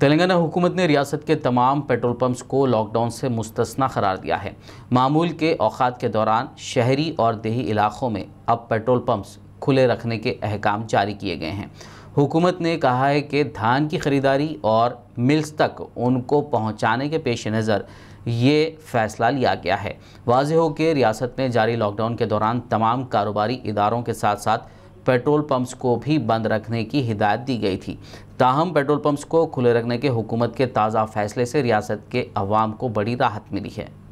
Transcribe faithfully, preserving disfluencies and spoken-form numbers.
तेलंगाना हुकूमत ने रियासत के तमाम पेट्रोल पंप्स को लॉकडाउन से मुस्तस्ना करार दिया है। मामूल के औकात के दौरान शहरी और देही इलाक़ों में अब पेट्रोल पंप्स खुले रखने के अहकाम जारी किए गए हैं। हुकूमत ने कहा है कि धान की ख़रीदारी और मिल्स तक उनको पहुंचाने के पेश नज़र ये फ़ैसला लिया गया है। वाज़ेह हो कि रियासत में जारी लॉकडाउन के दौरान तमाम कारोबारी इदारों के साथ साथ पेट्रोल पंप्स को भी बंद रखने की हिदायत दी गई थी। ताहम पेट्रोल पंप्स को खुले रखने के हुकूमत के ताज़ा फ़ैसले से रियासत के अवाम को बड़ी राहत मिली है।